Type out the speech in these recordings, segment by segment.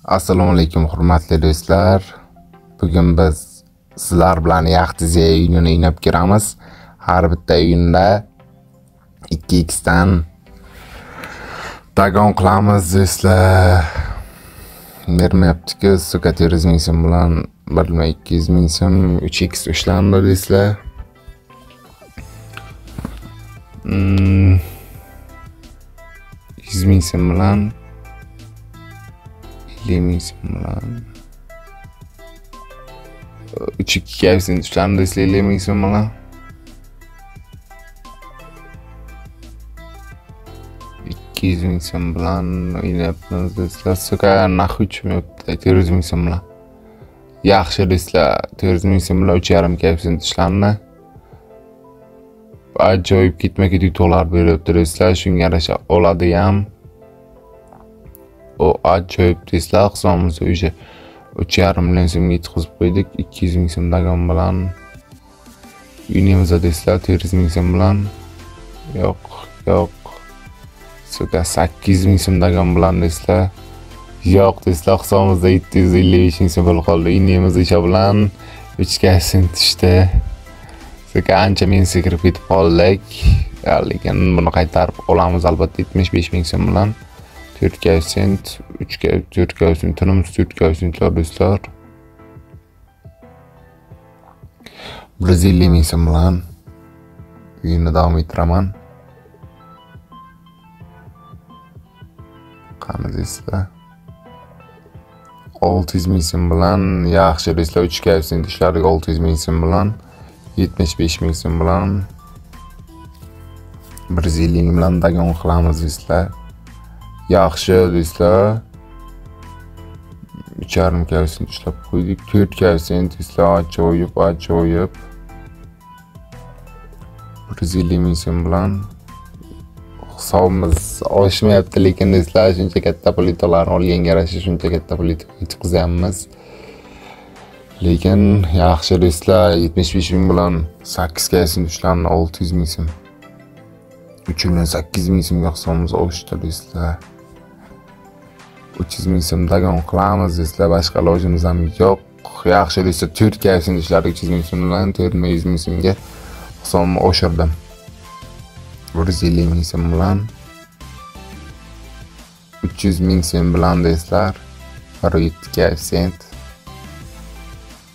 Assalomu alaykum hurmatli do'stlar. Bugun biz sizlar bilan yaxtiziya o'yinini o'ynab kiramiz. Har bitta o'yinda 2x dan dagon qilamiz do'stlar. Bermayapti-ku, suka 400 ming so'm bilan 200 ming so'm 3x ishlandi do'stlar. Izminsem lan, liminsem lan, uçuk kevsin düşlerim desle liminsem lan, ikizminsem lan, yine yaptığınız desle sokağa nakıçım yaptı, terözminsem lan, yakışır desle terözminsem lan uç yarım kevsin düşlerim ne? Ajoyib ketma-ket yutuqlar beryapti do'stlar. Shunga yarasha oladi ham. O ajoyib do'stlar, hisobimizda o'sha 3,5 million so'mga yetkazib qo'ydik. 200 ming so'm dagon bilan. O'ynaymiz do'stlar, 400 ming so'm bilan. Yo'q. Suka 800 ming so'm dagon bilan do'stlar. Yo'q do'stlar, hisobimizda 755 ming so'm pul qoldi. O'ynaymiz o'sha bilan. 3 tushdi. Suka ancha men sekirib ketib qoldik. Lekin buni qaytarib olamiz albatta 75 ming so'm bilan. 4%, 3%, tinimiz 4% do'stlar. 150 ming so'm bilan uyini davom ettiraman. Qani do'stlar. 600 ming so'm bilan yaxshi do'stlar 3% ishladik 600 ming so'm bilan. 75 ming so'm bilan 150 ming bilan dagon qilamiz do'stlar. Yaxshi do'stlar. 3,5% ishlab qo'ydik. 4% do'stlar, ajoyib. 150 ming so'm bilan hisobimiz oshmayapti, lekin do'stlar shuncha katta plitalarni olganga yarasha shuncha katta plita yutqizamiz. Lekin yaxshi do'stlar 75 ming bilan 8 ishlarni 600 ming so'm 3 million 800 ming so'mga hisobimiz oshdi do'stlar. 300 ming so'm dagon qilamiz do'stlar, boshqa ilojimiz ham yo'q. Yaxshi do'stlar 4% ishlarni 300 ming so'm bilan 400 ming so'mga hisobimni oshirdim. 150 ming so'm bilan 300 ming so'm bilan do'stlar 1.7%.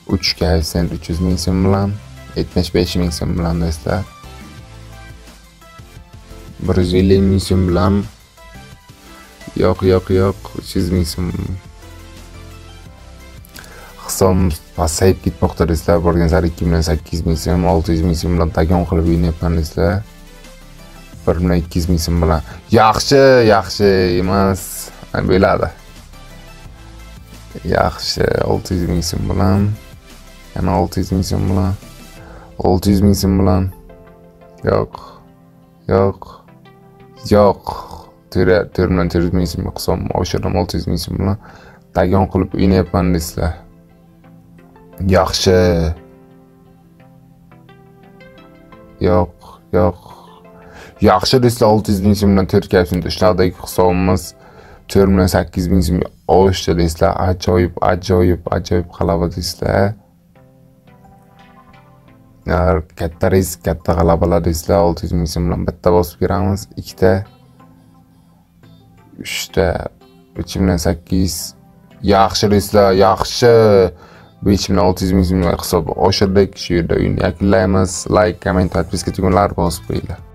3% 300 ming so'm bilan 75 ming so'm bilan do'stlar. 150 ming so'm bilan yo'q 300 ming so'm hisobimiz pasayib ketmoqda do'stlar. Borgan sari 2 million 800 ming so'm 600 ming so'm bilan dagon qilib o'ynayapman do'stlar. 1 million 200 ming so'm bilan yaxshi emas bo'ladi. Yaxshi 600 ming so'm bilan yana 600 ming so'm bilan 600 ming so'm bilan yo'q 4 million 400 ming so'm hisobim oshirdim 600 ming so'm bilan dagon qilib o'ynayapman do'stlar. Yaxshi yo'q yaxshi do'stlar 600 ming so'm bilan 4% ishladik. Hisobimiz 4 million 800 ming so'm oshdi do'stlar. Ajoyib g'alaba do'stlar. Katta risk, katta g'alabalar do'stlar. 600 ming so'm bilan bitta bosib kiramiz, ikkita, 3ta, 3 million 800. Yaxshi do'stlar, yaxshi. 5 million 600 ming so'm hisob oshirdik. Shu yerda o'yinni yakunlaymiz. Like, comment, podpiska tugunlar bosib qo'yinglar.